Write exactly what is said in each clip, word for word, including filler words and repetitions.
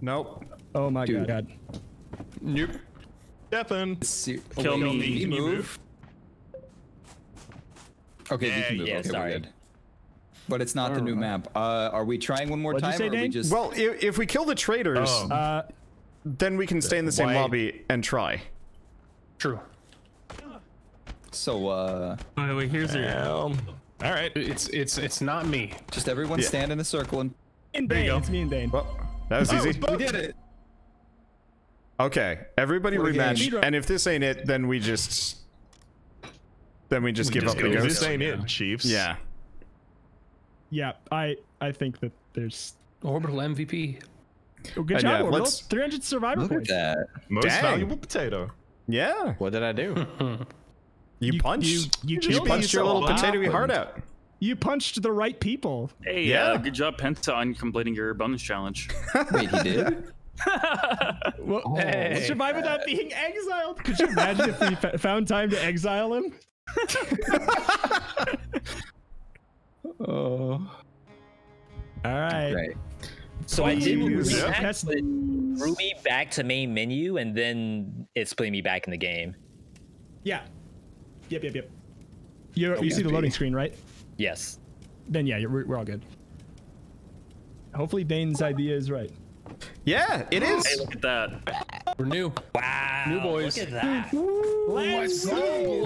Nope. Oh my Dude. god. Nope. Stefan. Kill me. Did he move? Okay, yeah, you can move. Yeah, okay, sorry. We're good. But it's not the new know. map. Uh, are we trying one more What'd time? You say, or are we just... Well, if, if we kill the traitors, oh. uh, then we can stay in the same Why? lobby and try. True. So, uh... by the way, here's your... Um, all right, it's it's it's not me. Just everyone yeah. stand in a circle and... and Dane, there you go. It's me and Dane. Well, that was oh, easy. We did it. Okay, everybody We're rematch. And if this ain't it, then we just... Then we just we give just up the ghost. This ain't it, Chiefs. Yeah. Yeah, I I think that there's Orbital M V P. Oh, good and job, yeah, Orbital. three hundred survivor points. Look points. at that. Most Dang. valuable potato. Yeah. What did I do? you, you punched. You, you, you punched your little potatoy heart out. You punched the right people. Hey, yeah. Uh, good job, Penta, on completing your bonus challenge. Wait, he did. well, oh, hey. Survive without being exiled. Could you imagine if we fa found time to exile him? Oh. All right. Right. So Please. I did rematch the Ruby back to main menu, and then it's putting me back in the game. Yeah. Yep, yep, yep. You're, okay. You see the loading screen, right? Yes. Then yeah, you're, we're all good. Hopefully Dane's idea is right. Yeah, it is. Hey, look at that. We're new. Wow. New boys. Look at that. Ooh, Let's go.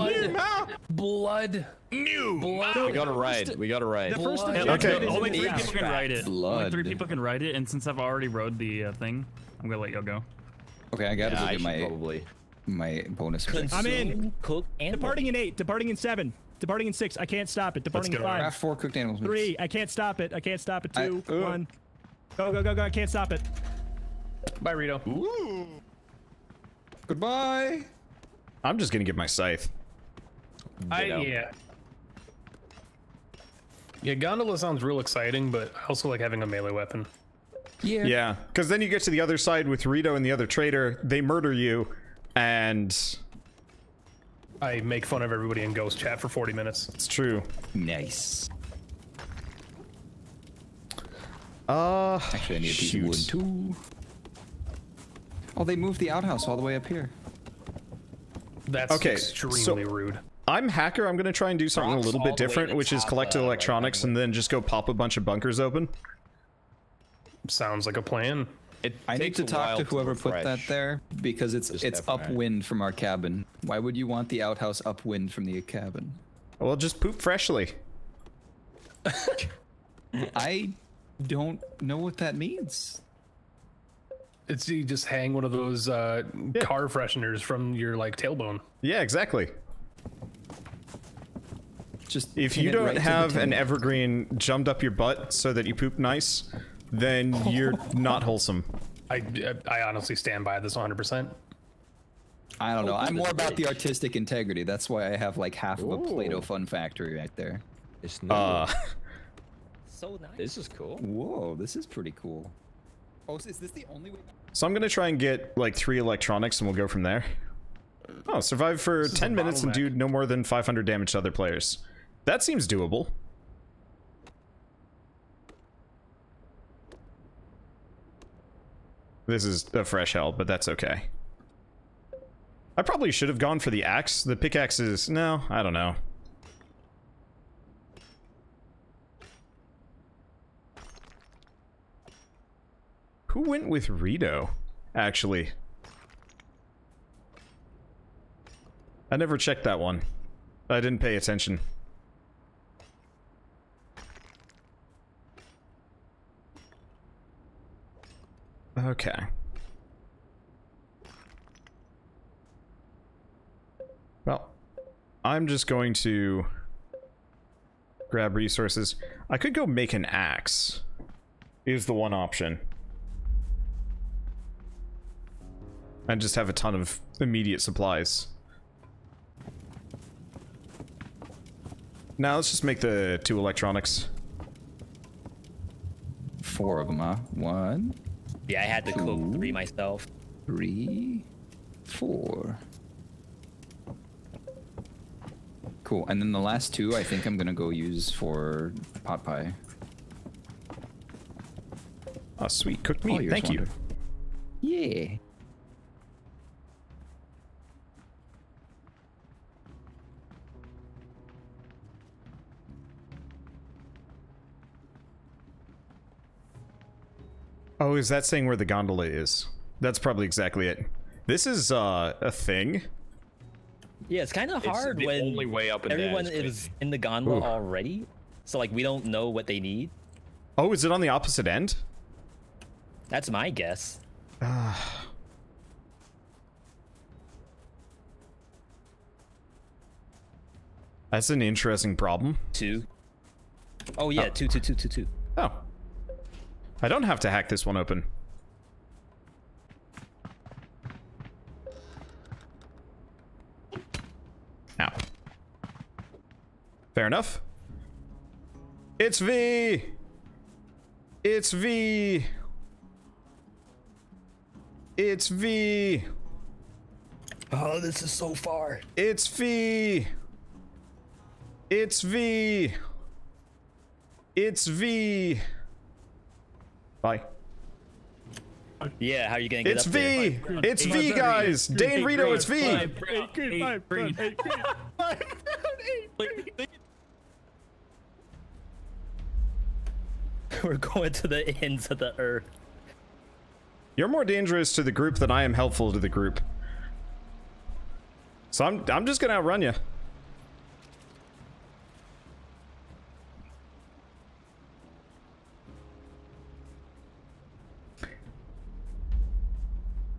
Blood. Blood. New. Blood. We got to ride. We got to ride. The first yeah, okay. Only three people can ride it. Blood. Only three people can ride it, and since I've already rode the uh, thing, I'm gonna let y'all go. Okay, I gotta yeah, go get my probably my bonus. I'm in. Cook departing in eight. Departing in seven. Departing in six. I can't stop it. Departing in five. Craft four cooked animals. Three. I can't stop it. I can't stop it. Two. I, one. Go, go, go, go. I can't stop it. Bye, Rito. Ooh. Goodbye. I'm just going to get my scythe. I, yeah. Yeah, gondola sounds real exciting, but I also like having a melee weapon. Yeah. Yeah, because then you get to the other side with Rito and the other traitor. They murder you, and... I make fun of everybody in ghost chat for forty minutes. It's true. Nice. Uh, Actually, I need a piece shoot. of wood too. Oh, they moved the outhouse all the way up here. That's okay, extremely so rude. I'm hacker. I'm gonna try and do something Rocks a little bit different, which is collect electronics right and then just go pop a bunch of bunkers open. Sounds like a plan. It I need to talk to whoever to put that there because it's just it's F Y I. upwind from our cabin. Why would you want the outhouse upwind from the cabin? Well, just poop freshly. I. Don't know what that means. It's you just hang one of those uh, yeah. car fresheners from your like tailbone. Yeah, exactly. Just if you don't right have an evergreen jumped up your butt so that you poop nice, then you're not wholesome. I, I honestly stand by this one hundred percent. I don't know. I'm more about the artistic integrity. That's why I have like half Ooh. of a Play-Doh fun factory right there. It's no. Uh, So nice. This is cool. Whoa, this is pretty cool. Oh, is this the only way? So I'm gonna try and get like three electronics and we'll go from there. Oh, survive for this ten minutes and do no more than five hundred damage to other players. That seems doable. This is a fresh hell, but that's okay. I probably should have gone for the axe. The pickaxe is... no, I don't know. Who went with Rito, actually? I never checked that one. I didn't pay attention. Okay. Well, I'm just going to grab resources. I could go make an axe, is the one option. And just have a ton of immediate supplies. Now let's just make the two electronics. Four of them, huh? One. Yeah, I had to cloak three myself. Three. Four. Cool. And then the last two I think I'm gonna go use for pot pie. Oh, sweet. Cooked meat. Thank you. Yeah. Oh, is that saying where the gondola is? That's probably exactly it. This is uh, a thing. Yeah, it's kind of hard when only way up everyone is in the gondola Ooh. already. So, like, we don't know what they need. Oh, is it on the opposite end? That's my guess. Uh. That's an interesting problem. Two. Oh, yeah, oh. two, two, two, two, two. Oh. I don't have to hack this one open. Ow. Fair enough. It's V! It's V! It's V! Oh, this is so far. It's V! It's V! It's V! Bye. Yeah, how are you gonna get it's up V. there? It's V! It's V, guys! Dane, Rito, it's V! We're going to the ends of the earth. You're more dangerous to the group than I am helpful to the group. So I'm, I'm just gonna outrun you.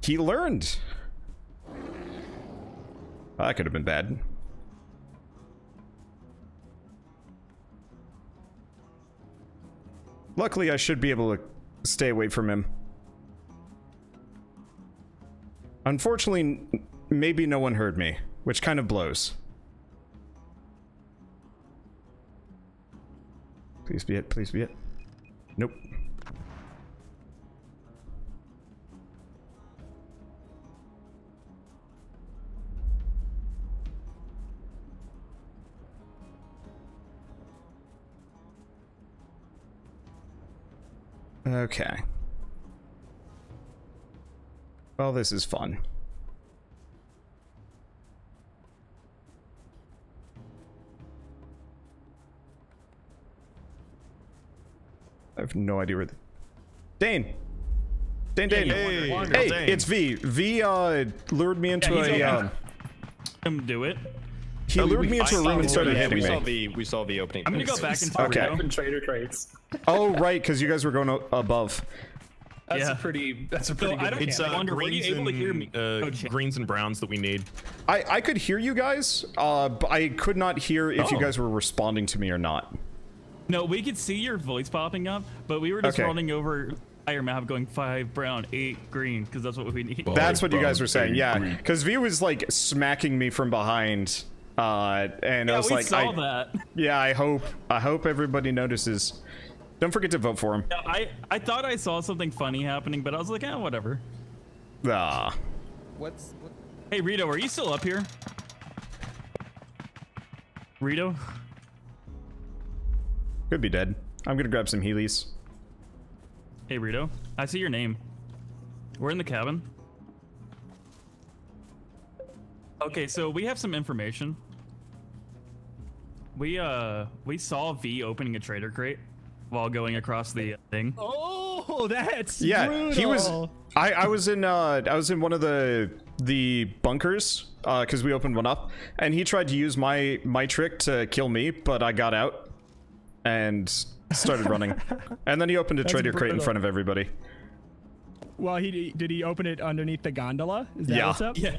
He learned. Well, that could have been bad. Luckily, I should be able to stay away from him. Unfortunately, maybe no one heard me, which kind of blows. Please be it, please be it. Nope. Okay. Well, this is fun. I have no idea where the... Dane! Dane, Dane! Hey, hey, hey Dane. It's V. V, uh, lured me into yeah, a, um... Let him do it. He lured we, me into I a room and started hitting me. Saw the, we saw the opening. I'm gonna go back into okay. open trader crates. Oh, right, because you guys were going above. That's yeah. a pretty. That's a pretty. So good I don't. It's, uh, I wonder, were you able to hear me? Uh, okay. Greens and browns that we need. I I could hear you guys. Uh, but I could not hear if oh. you guys were responding to me or not. No, we could see your voice popping up, but we were just okay. running over. Entire map going five brown, eight green, because that's what we need. Five that's what brown, you guys were saying, yeah. Because V was like smacking me from behind. Uh, and yeah, I was we like, saw I, that. yeah, I hope, I hope everybody notices. Don't forget to vote for him. Yeah, I, I thought I saw something funny happening, but I was like, eh, whatever. Ah. What's? What? Hey, Rito, are you still up here? Rito? Could be dead. I'm gonna grab some Heelys. Hey, Rito. I see your name. We're in the cabin. Okay, so we have some information. We uh we saw V opening a trader crate while going across the thing. Oh, that's yeah. Brutal. He was. I I was in uh I was in one of the the bunkers uh because we opened one up, and he tried to use my my trick to kill me, but I got out and started running, and then he opened a that's trader brutal. crate in front of everybody. Well, he did he open it underneath the gondola? Is that yeah. what's up? Yeah.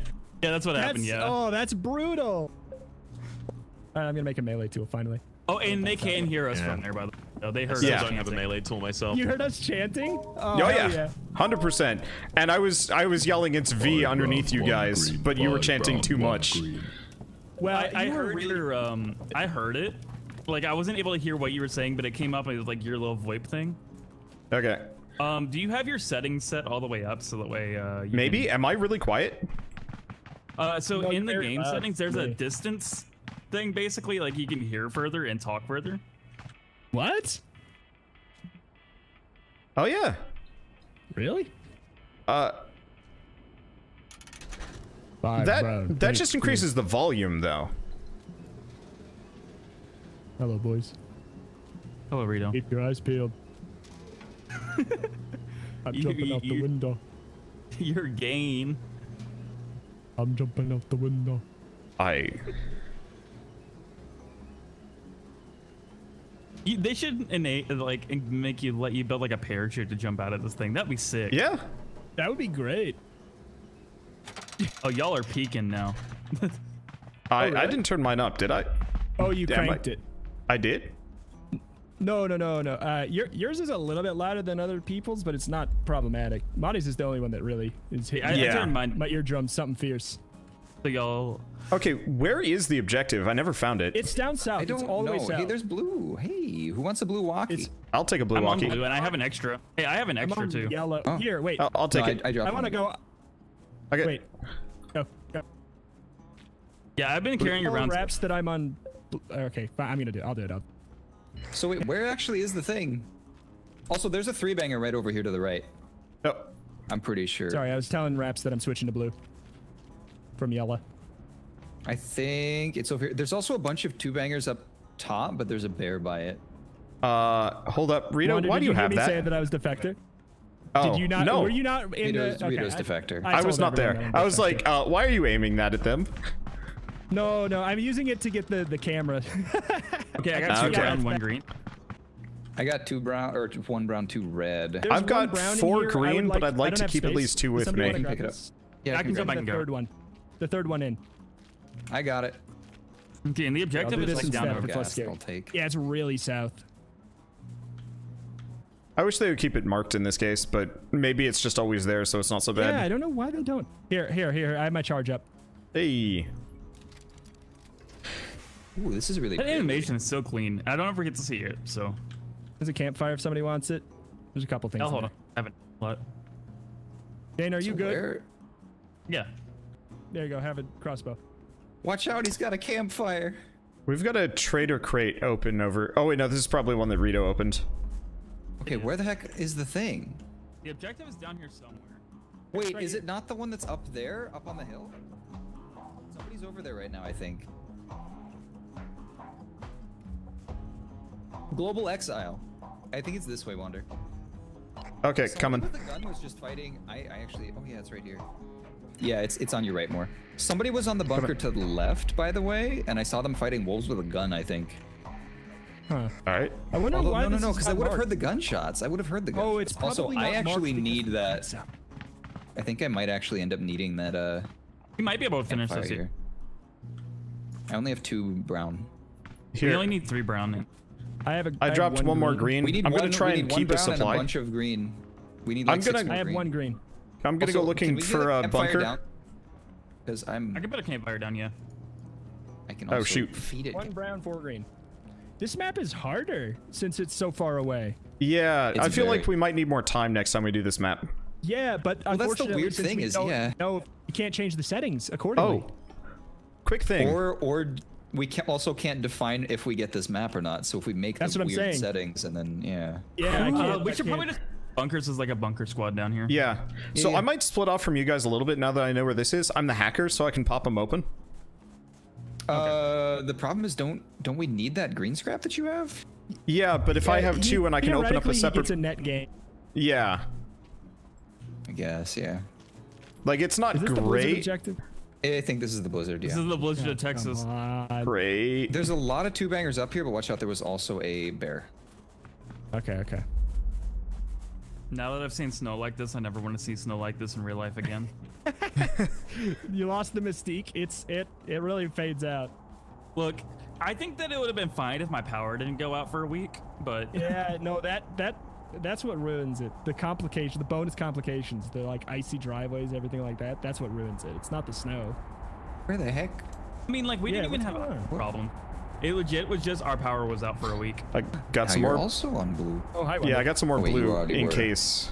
Yeah, that's what that's, happened, yeah. Oh, that's brutal. Alright, I'm gonna make a melee tool, finally. Oh, and they can hear us yeah. from there, by the way. No, they heard yeah. us I don't have a melee tool myself. You heard us chanting? Oh, oh yeah. one hundred percent. And I was I was yelling, it's V five underneath brown, you guys, green, but you were chanting brown, too much. Green. Well, I, I heard really... your, um, I heard it. Like, I wasn't able to hear what you were saying, but it came up and it was like your little VoIP thing. Okay. Um, do you have your settings set all the way up so that way, uh... You Maybe? Can... Am I really quiet? Uh, so no, in the game uh, settings, there's really. a distance thing, basically, like you can hear further and talk further. What? Oh, yeah. Really? Uh, five. That bro, that just cool. increases the volume, though. Hello, boys. Hello, Rito. Keep your eyes peeled. I'm you, jumping you, out the window. Your game. I'm jumping out the window. I. You, they should innate, like make you let you build like a parachute to jump out of this thing. That'd be sick. Yeah, that would be great. Oh, y'all are peeking now. I oh, really? I didn't turn mine up, did I? Oh, you Damn, cranked I, it. I did. No, no, no, no. Uh, your yours is a little bit louder than other people's, but it's not problematic. Monty's is the only one that really is. I, yeah. I turned mine. My eardrum's something fierce. So y'all. Okay, where is the objective? I never found it. It's down south. I don't it's all know. the way south. Hey, there's blue. Hey, who wants a blue walkie? It's, I'll take a blue I'm walkie. On blue and I have an extra. Hey, I have an extra I'm on too. Yellow. Oh. Here, wait. I'll, I'll take no, it. I, I, I want to go. Okay. Wait. Go. Go. Yeah, I've been carrying around Raps that I'm on. Okay, fine. I'm gonna do it. I'll do it. I'll... So wait, where actually is the thing? Also, there's a three banger right over here to the right. Oh. I'm pretty sure. Sorry, I was telling Raps that I'm switching to blue from yellow. I think it's over here. There's also a bunch of two bangers up top, but there's a bear by it. Uh, hold up, Rito. Wonder, why do you, you have that? Did you hear me say that I was defector? Oh, Did you not? No. Were you not in Rito's, the? Okay, Rito's defector. I, I, I was not there. I was like, uh, why are you aiming that at them? No, no. I'm using it to get the the camera. Okay, I got two okay. brown, one green. I got two brown, or one brown, two red. There's I've got four green, like, but I'd like to keep space. at least two with Somebody me. Pick it up. Yeah, I, I can go. The third one. The third one in. I got it. Okay, and the objective yeah, is like down over. Yeah, it's really south. I wish they would keep it marked in this case, but maybe it's just always there, so it's not so bad. Yeah, I don't know why they don't. Here, here, here. I have my charge up. Hey. Ooh, this is really. That crazy. animation is so clean. I don't ever get to see it, so. There's a campfire if somebody wants it. There's a couple things. Oh, hold there. on. I haven't. What? Dane, are so you good? Where? Yeah. There you go. Have a crossbow. Watch out, he's got a campfire. We've got a trader crate open over. Oh, wait, no, this is probably one that Rito opened. Okay, yeah. Where the heck is the thing? The objective is down here somewhere. Wait, right is here. it not the one that's up there, up on the hill? Somebody's over there right now, I think. Global exile. I think it's this way, Wander. Okay, so coming. The gun was just fighting. I, I actually. Oh yeah, it's right here. Yeah, it's it's on your right more. Somebody was on the bunker to the left, by the way, and I saw them fighting wolves with a gun. I think. Huh. All right. I wonder Although, why. No, no, no, because I would have heard the gunshots. I would have heard the. Gunshots. Oh, it's probably also. Not I actually need that. I think I might actually end up needing that. Uh. You might be able to finish this here. I only have two brown. Here. We only need three brown. Now. I have a. I, I dropped one, one more green. We need I'm one, gonna try and keep a supply. A bunch of green. We need. Like I'm gonna. Six I have green. one green. I'm gonna also, go looking for a bunker. Because I'm. I can put a campfire down, yeah. I can. Also oh shoot! Feed it. One brown, four green. This map is harder since it's so far away. Yeah, it's I feel very... like we might need more time next time we do this map. Yeah, but well, unfortunately, that's the weird thing we is, yeah. No, you can't change the settings accordingly. Oh. Quick thing. Or or. We can also can't define if we get this map or not. So if we make That's the weird saying. settings and then, yeah. Yeah, uh, we should probably just... Bunkers is like a bunker squad down here. Yeah. yeah so yeah. I might split off from you guys a little bit now that I know where this is. I'm the hacker, so I can pop them open. Uh, okay. The problem is, don't don't we need that green scrap that you have? Yeah, but if yeah, I have he, two and I can open up a separate... It's a net game. Yeah. I guess, yeah. Like, it's not great. I think this is the blizzard, yeah. This is the blizzard of Texas. Great. There's a lot of two bangers up here, but watch out, there was also a bear. Okay, okay. Now that I've seen snow like this, I never want to see snow like this in real life again. You lost the mystique. It's it it really fades out. Look, I think that it would have been fine if my power didn't go out for a week, but yeah, no, that that that's what ruins it. The complication, the bonus complications, the like icy driveways, everything like that. That's what ruins it. It's not the snow. Where the heck? I mean, like we yeah, didn't even have a problem. It legit was just our power was out for a week. I got now some you're more. Also on blue. Oh hi. Yeah, I got some more oh, wait, blue in were. case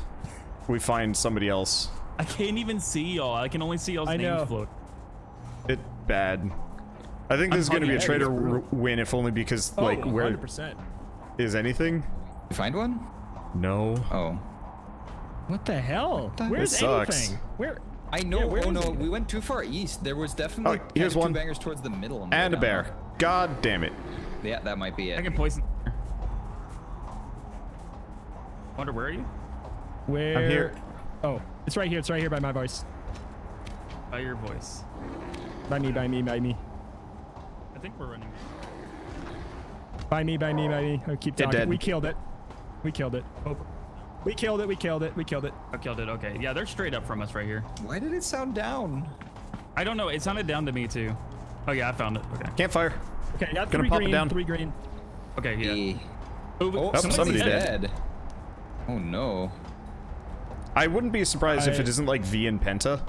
we find somebody else. I can't even see y'all. I can only see y'all's names float. It bad. I think this I'm is going to be a traitor win, if only because oh, like where is anything? You find one? No. Oh. What the hell? Where's anything? Where I know. Yeah, oh no, we went too far east. There was definitely oh, here's one. two bangers towards the middle. And, and a bear. God damn it. Yeah, that might be it. I can poison. Wonder, where are you? Where? I'm here. Oh, it's right here. It's right here by my voice. By your voice. By me, by me, by me. I think we're running. By me, by me, by me. Oh, keep talking. Dead. We killed it. We killed it. Oh. We killed it. We killed it. We killed it. I killed it. Okay. Yeah, they're straight up from us right here. Why did it sound down? I don't know. It sounded down to me too. Oh yeah, I found it. Okay. Campfire. Okay, got three pop green. It down. Three green. Okay. Yeah. E. Oh, oh, somebody's dead. dead. Oh no. I wouldn't be surprised I... if it isn't like V and Penta.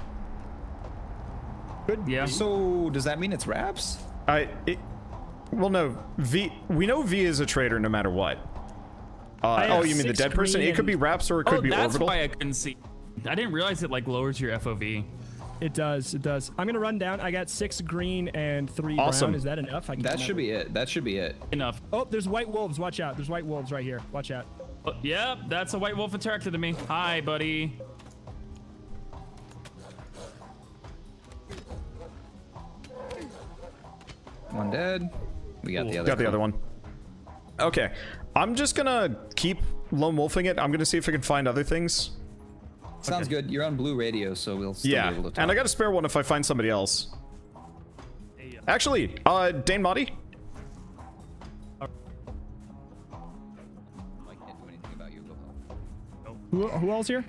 Good. Yeah. So does that mean it's Raps? I. It, well, no. V. We know V is a traitor no matter what. Uh, oh, you mean the dead person? It could be Raps or it could oh, be that's Orbital. That's why I couldn't see. I didn't realize it like lowers your F O V. It does. It does. I'm gonna run down. I got six green and three awesome. brown. Is that enough? I can that should over. be it. That should be it. Enough. Oh, there's white wolves. Watch out. There's white wolves right here. Watch out. Oh, yep, yeah, that's a white wolf attracted to me. Hi, buddy. One dead. We got cool. the other. Got the other one. Okay. I'm just gonna keep lone wolfing it. I'm gonna see if I can find other things. Sounds okay. good. You're on blue radio, so we'll still yeah. be able to talk. And I got a spare one if I find somebody else. Hey, uh, Actually, uh, Dane Monty? I can't do anything about you. Who, who else here?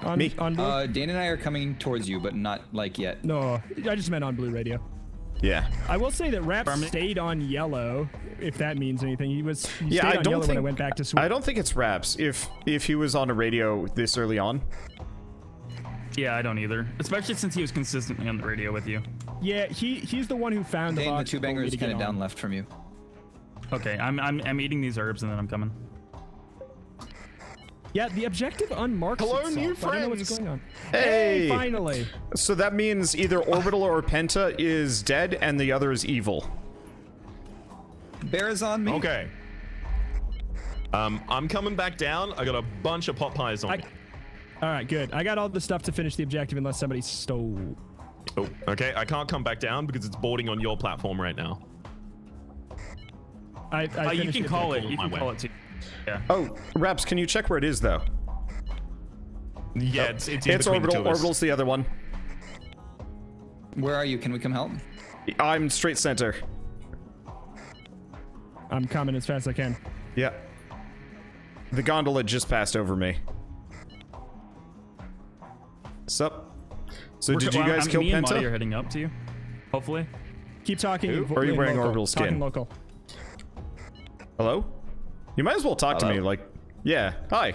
On, Me. On blue? Uh, Dane and I are coming towards you, but not like yet. No, I just meant on blue radio. Yeah. I will say that Raps stayed on yellow, if that means anything. He was he yeah, stayed I on don't yellow think, when I went back to switch. I don't think it's Raps if if he was on a radio this early on. Yeah, I don't either. Especially since he was consistently on the radio with you. Yeah, he he's the one who found Dane, the box. The two bangers kind of down left from you. Okay, I'm I'm I'm eating these herbs and then I'm coming. Yeah, the objective unmarked. Hello, itself. new friends. I don't know what's going on. Hey. hey, finally. So that means either Orbital or Penta is dead, and the other is evil. Bear is on me. Okay. Um, I'm coming back down. I got a bunch of pot pies on I, me. All right, good. I got all the stuff to finish the objective, unless somebody stole. Oh, okay. I can't come back down because it's boarding on your platform right now. I. I oh, you can call it. You can call way. it too. Yeah. Oh, Raps, can you check where it is though? Yeah, oh, it's it's, it's Orbital. Orbital's the other one. Where are you? Can we come help? I'm straight center. I'm coming as fast as I can. Yeah. The gondola just passed over me. Sup? So We're, did you guys well, kill me Penta? And Monty are heading up to you. Hopefully. Keep talking. Ooh, are you wearing local. Orbital skin? Talking local. Hello? You might as well talk Hello. to me, like, yeah, hi.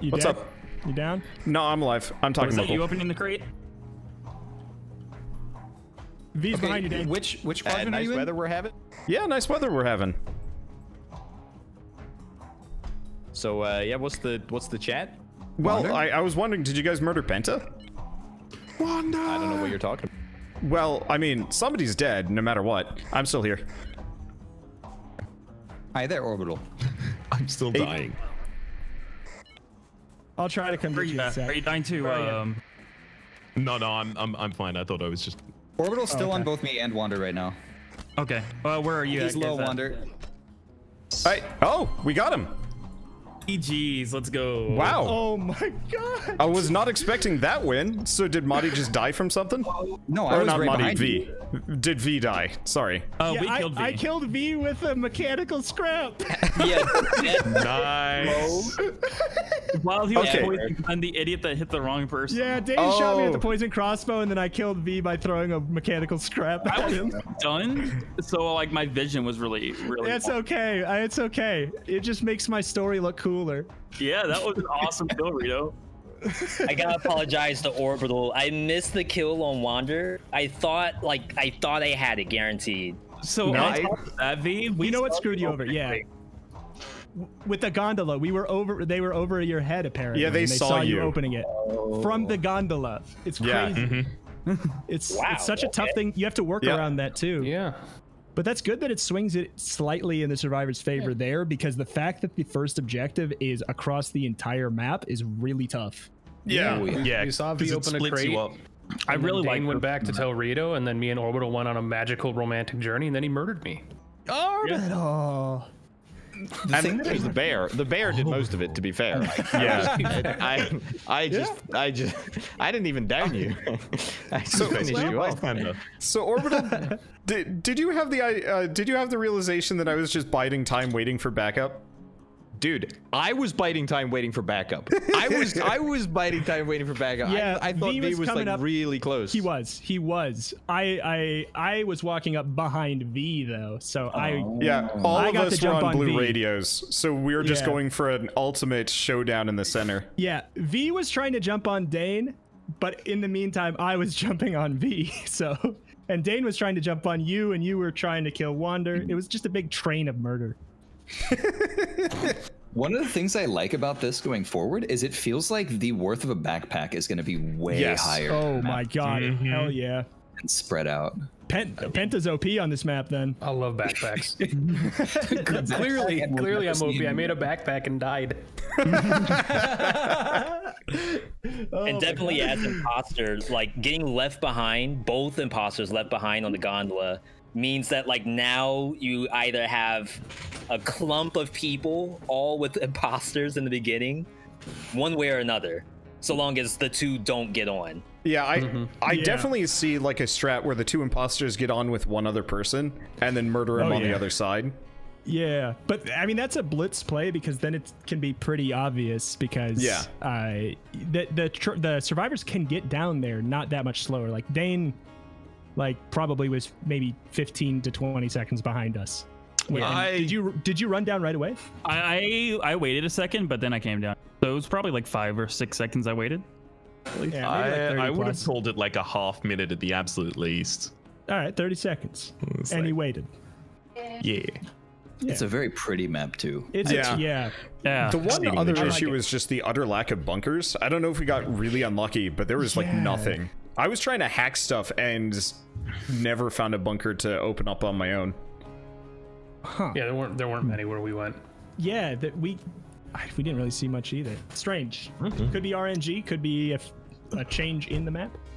You What's dead? up? You down? No, I'm alive. I'm talking about you opening the crate. V's okay, behind you, Dave. Which which uh, quadrant nice are you in? Nice weather we're having. Yeah, nice weather we're having. So uh, yeah, what's the what's the chat? Well, Wander? I I was wondering, did you guys murder Penta? Wander. I don't know what you're talking about. Well, I mean, somebody's dead, no matter what. I'm still here. Hi there, Orbital. I'm still Eight. dying. I'll try to convince you. Are you dying too? Um, no, no, I'm, I'm, I'm fine. I thought I was just. Orbital's still oh, okay. on both me and Wander right now. Okay. Well, where are you? He's at, low, Wander. All right. Oh, we got him. E Gs, let's go. Wow. Oh my God. I was not expecting that win. So did Monty just die from something? No, I or was not right Monty, behind V. You. Did V die? Sorry. Oh, yeah, we I, killed V. I killed V with a mechanical scrap. Yeah. Nice. While he was okay. poison, I'm the idiot that hit the wrong person. Yeah, Dane oh. shot me with the poison crossbow, and then I killed V by throwing a mechanical scrap at I was him. Done. So like my vision was really, really. That's awful. okay. I, it's okay. It just makes my story look cooler. Yeah, that was an awesome kill, Rito. I gotta apologize to Orbital. I missed the kill on Wander. I thought, like, I thought I had it guaranteed. So, nice. I, uh, v, we you know what screwed you over, yeah. With the gondola, we were over. They were over your head, apparently. Yeah, they, they saw, saw you. you opening it oh. from the gondola. It's yeah. crazy. Mm-hmm. it's, wow, it's such okay. a tough thing. You have to work yeah. around that too. Yeah. But that's good that it swings it slightly in the survivor's favor yeah. there, because the fact that the first objective is across the entire map is really tough. Yeah, yeah. yeah. You saw V open a crate. I really like. Dane went back to tell Rito, and then me and Orbital went on a magical romantic journey, and then he murdered me. Orbital. The I mean, there's the bear. The bear did most of it, to be fair. Yeah. I, I just, yeah. I just, I didn't even down you. I just so, finished you off. So Orbital, did did you have the uh, did you have the realization that I was just biding time, waiting for backup? Dude, I was biding time, waiting for backup. I was, I was biding time, waiting for backup. Yeah, I, I thought he was, was like up. really close. He was, he was. I, I, I was walking up behind V though, so oh. I. Yeah, all I of us were on, on blue v. radios, so we were just yeah. going for an ultimate showdown in the center. Yeah, V was trying to jump on Dane, but in the meantime, I was jumping on V. So, and Dane was trying to jump on you, and you were trying to kill Wander. It was just a big train of murder. One of the things I like about this going forward is it feels like the worth of a backpack is going to be way yes. higher. Oh my god, mm -hmm. hell yeah. And spread out. Pent Penta's O P on this map then. I love backpacks. clearly, clearly I'm O P. I made a backpack and died. oh and definitely as imposters, like getting left behind, both imposters left behind on the gondola, means that like now you either have a clump of people all with imposters in the beginning one way or another, so long as the two don't get on. Yeah, I mm-hmm. I yeah. definitely see like a strat where the two imposters get on with one other person and then murder him oh, on yeah. the other side. Yeah, but I mean that's a blitz play because then it can be pretty obvious because yeah. uh, the the, tr the survivors can get down there not that much slower. Like Dane like probably was maybe fifteen to twenty seconds behind us. Wait, I, did you did you run down right away? I I waited a second, but then I came down. So it was probably like five or six seconds I waited. Yeah, I, like I would have called it like a half minute at the absolute least. All right, thirty seconds, it's and like, he waited. Yeah. Yeah. It's a very pretty map too. It's yeah. yeah, yeah. The one other the issue is like just the utter lack of bunkers. I don't know if we got really unlucky, but there was like yeah. nothing. I was trying to hack stuff and never found a bunker to open up on my own. Huh. Yeah, there weren't there weren't many where we went. Yeah, that we we didn't really see much either. Strange. Mm-hmm. Could be R N G. Could be a, a change in the map.